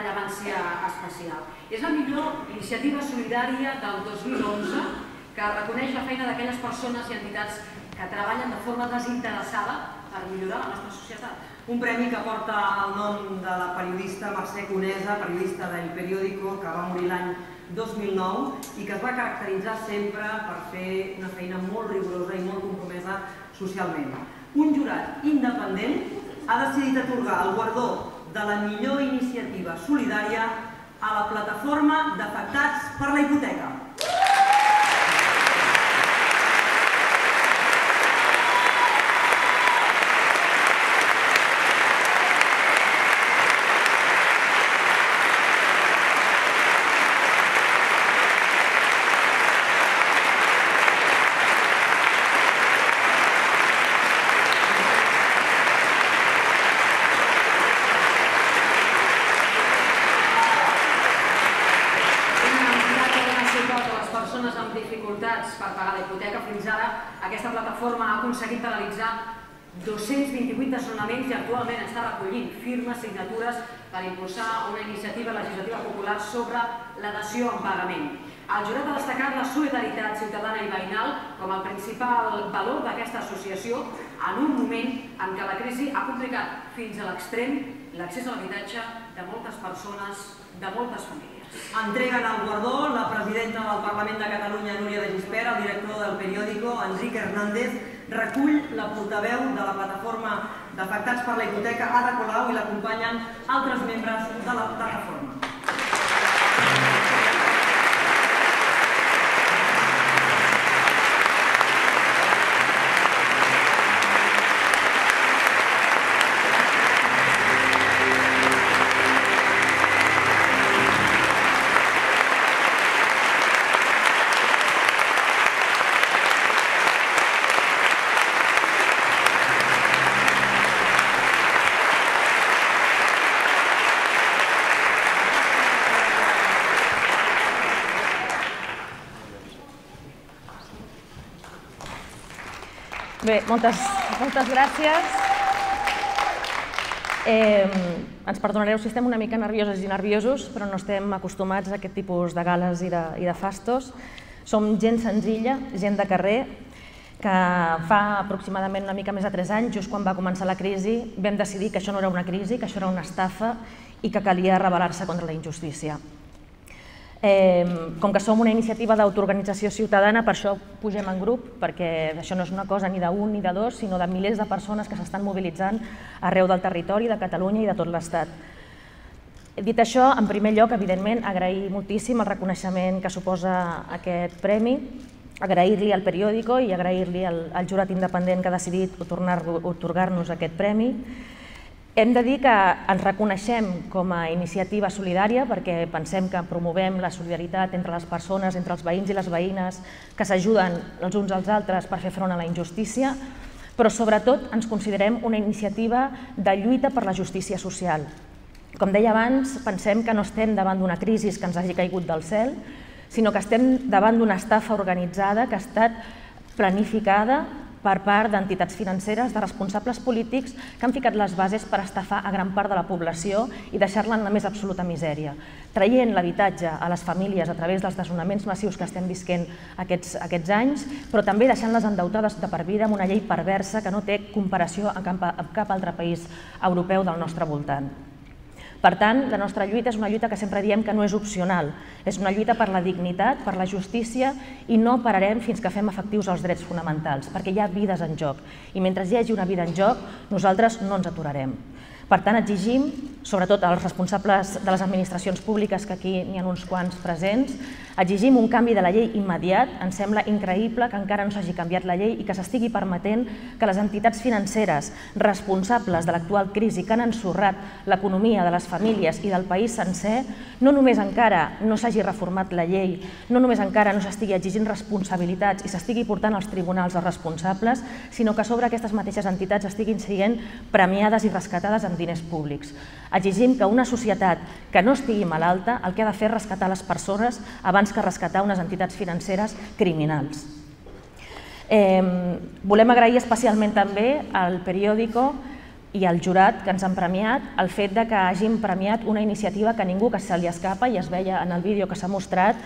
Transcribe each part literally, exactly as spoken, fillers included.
rellevància especial. És la millor iniciativa solidària del dos mil onze que reconeix la feina d'aquelles persones i entitats que treballen de forma desinteressada per millorar la nostra societat. Un premi que porta el nom de la periodista Mercè Conesa, periodista d'El Periòdico, que va morir l'any dos mil nou i que es va caracteritzar sempre per fer una feina molt rigorosa i molt compromesa socialment. Un jurat independent ha decidit atorgar el guardó de la millor iniciativa solidària a la plataforma d'afectats per la hipoteca. Per pagar la hipoteca, fins ara aquesta plataforma ha aconseguit realitzar dos-cents vint-i-vuit desnonaments i actualment està recollint firmes, signatures per impulsar una iniciativa legislativa popular sobre la dació en pagament. El jurat ha destacat la solidaritat ciutadana i veïnal com el principal valor d'aquesta associació en un moment en què la crisi ha complicat fins a l'extrem l'accés a l'habitatge de moltes persones, de moltes famílies. Entreguen el guardó la presidenta del Parlament de Catalunya, Núria de Gispert, el director d'El Periòdico, Enric Hernández, recull la portaveu de la plataforma d'afectats per la hipoteca, Ada Colau, i l'acompanyen altres membres de la plataforma. Bé, moltes, moltes gràcies. Eh, ens perdonareu si estem una mica nervioses i nerviosos, però no estem acostumats a aquest tipus de gales i de, i de fastos. Som gent senzilla, gent de carrer, que fa aproximadament una mica més de tres anys, just quan va començar la crisi, vam decidir que això no era una crisi, que això era una estafa i que calia rebel·lar-se contra la injustícia. Eh, com que som una iniciativa d'autoorganització ciutadana, per això pugem en grup, perquè això no és una cosa ni d'un ni de dos, sinó de milers de persones que s'estan mobilitzant arreu del territori, de Catalunya i de tot l'Estat. Dit això, en primer lloc, evidentment, agrair moltíssim el reconeixement que suposa aquest premi, agrair-li al periòdico i agrair-li al, al jurat independent que ha decidit atorgar-nos aquest premi. Hem de dir que ens reconeixem com a iniciativa solidària perquè pensem que promovem la solidaritat entre les persones, entre els veïns i les veïnes, que s'ajuden els uns als altres per fer front a la injustícia, però sobretot ens considerem una iniciativa de lluita per la justícia social. Com deia abans, pensem que no estem davant d'una crisi que ens hagi caigut del cel, sinó que estem davant d'una estafa organitzada que ha estat planificada per part d'entitats financeres, de responsables polítics que han ficat les bases per estafar a gran part de la població i deixar-la en la més absoluta misèria, traient l'habitatge a les famílies a través dels desnonaments massius que estem visquent aquests, aquests anys, però també deixant-les endeutades de per vida amb una llei perversa que no té comparació a cap, a cap altre país europeu del nostre voltant. Per tant, la nostra lluita és una lluita que sempre diem que no és opcional, és una lluita per la dignitat, per la justícia i no pararem fins que fem efectius els drets fonamentals, perquè hi ha vides en joc i mentre hi hagi una vida en joc nosaltres no ens aturarem. Per tant, exigim, sobretot als responsables de les administracions públiques, que aquí n'hi ha uns quants presents, exigim un canvi de la llei immediat. Ens sembla increïble que encara no s'hagi canviat la llei i que s'estigui permetent que les entitats financeres responsables de l'actual crisi que han ensorrat l'economia de les famílies i del país sencer, no només encara no s'hagi reformat la llei, no només encara no s'estigui exigint responsabilitats i s'estigui portant als tribunals els responsables, sinó que sobre aquestes mateixes entitats estiguin sent premiades i rescatades amb diners públics. Exigim que una societat que no estigui malalta el que ha de fer és rescatar les persones abans que rescatar unes entitats financeres criminals. Eh, volem agrair especialment també al periòdico i el jurat que ens han premiat, el fet que hagin premiat una iniciativa que ningú que se li escapa, i es veia en el vídeo que s'ha mostrat,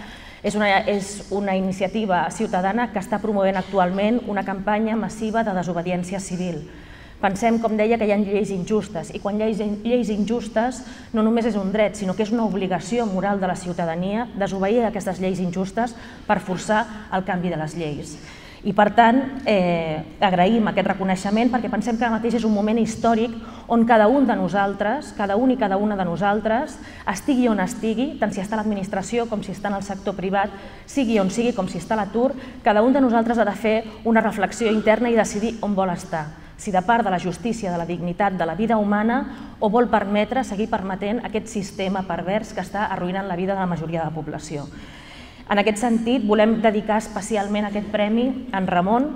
és una, és una iniciativa ciutadana que està promovent actualment una campanya massiva de desobediència civil. Pensem, com deia, que hi ha lleis injustes, i quan hi ha lleis injustes no només és un dret, sinó que és una obligació moral de la ciutadania desobeir aquestes lleis injustes per forçar el canvi de les lleis. I per tant, eh, agraïm aquest reconeixement perquè pensem que ara mateix és un moment històric on cada un de nosaltres, cada un i cada una de nosaltres, estigui on estigui, tant si està a l'administració com si està en el sector privat, sigui on sigui, com si està a l'atur, cada un de nosaltres ha de fer una reflexió interna i decidir on vol estar, si de part de la justícia, de la dignitat, de la vida humana, o vol permetre, seguir permetent aquest sistema pervers que està arruïnant la vida de la majoria de la població. En aquest sentit, volem dedicar especialment aquest premi a en Ramon,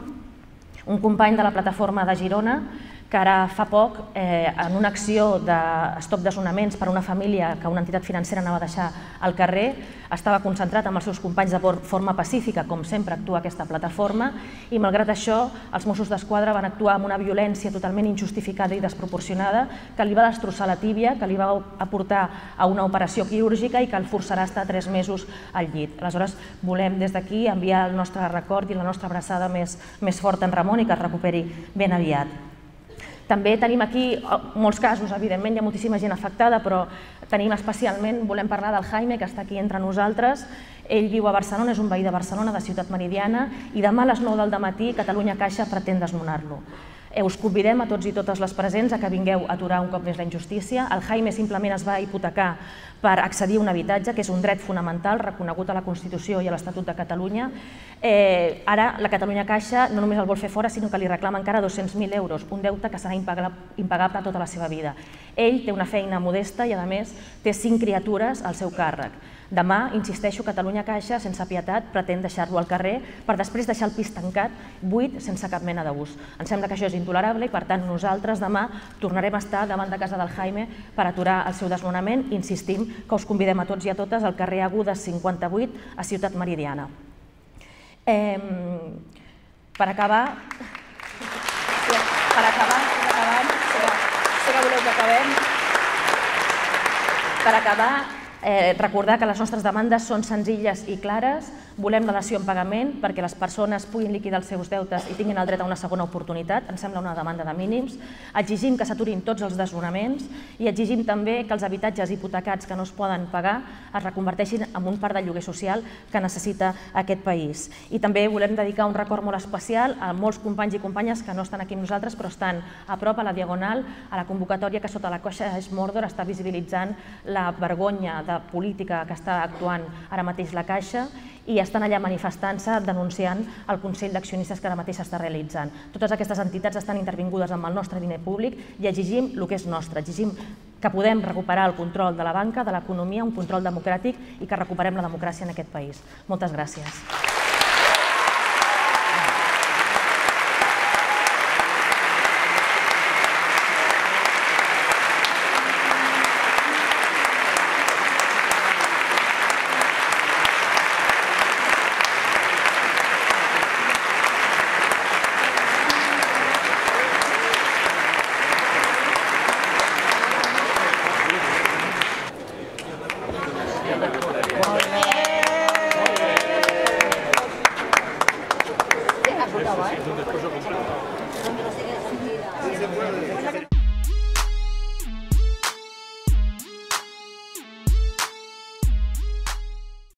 un company de la plataforma de Girona, que ara fa poc, eh, en una acció d'estop desnonaments per a una família que una entitat financera anava a deixar al carrer, estava concentrat amb els seus companys de forma pacífica, com sempre actua aquesta plataforma, i malgrat això els Mossos d'Esquadra van actuar amb una violència totalment injustificada i desproporcionada que li va destrossar la tíbia, que li va aportar a una operació quirúrgica i que el forçarà a estar tres mesos al llit. Aleshores, volem des d'aquí enviar el nostre record i la nostra abraçada més, més forta en Ramon i que es recuperi ben aviat. També tenim aquí molts casos, evidentment hi ha moltíssima gent afectada, però tenim especialment, volem parlar del Jaime, que està aquí entre nosaltres. Ell viu a Barcelona, és un veí de Barcelona, de Ciutat Meridiana, i demà a les nou del matí Catalunya Caixa pretén desnonar-lo. Us convidem a tots i totes les presents a que vingueu a aturar un cop més la injustícia. El Jaime simplement es va hipotecar per accedir a un habitatge, que és un dret fonamental reconegut a la Constitució i a l'Estatut de Catalunya. Eh, ara la Catalunya Caixa no només el vol fer fora, sinó que li reclama encara dos-cents mil euros, un deute que serà impagable tota la seva vida. Ell té una feina modesta i, a més, té cinc criatures al seu càrrec. Demà, insisteixo, Catalunya Caixa, sense pietat, pretén deixar-lo al carrer per després deixar el pis tancat, buit, sense cap mena d'abús. Ens sembla que això és intolerable i, per tant, nosaltres demà tornarem a estar davant de casa del Jaime per aturar el seu desnonament. Insistim que us convidem a tots i a totes al carrer Agudes cinquanta-vuit, a Ciutat Meridiana. Eh, per acabar... Per acabar, per acabar, sé que voleu que acabem. Per acabar... Eh, recordar que les nostres demandes són senzilles i clares. Volem dació en pagament perquè les persones puguin liquidar els seus deutes i tinguin el dret a una segona oportunitat. Ens sembla una demanda de mínims. Exigim que s'aturin tots els desnonaments i exigim també que els habitatges hipotecats que no es poden pagar es reconverteixin en un parc de lloguer social que necessita aquest país. I també volem dedicar un record molt especial a molts companys i companyes que no estan aquí amb nosaltres però estan a prop, a la Diagonal, a la convocatòria que sota la Caixa és Mordor està visibilitzant la vergonya de política que està actuant ara mateix la Caixa i estan allà manifestant-se, denunciant el Consell d'Accionistes que ara mateix s'està realitzant. Totes aquestes entitats estan intervingudes amb el nostre diner públic i exigim el que és nostre, exigim que podem recuperar el control de la banca, de l'economia, un control democràtic i que recuperem la democràcia en aquest país. Moltes gràcies. Gracias.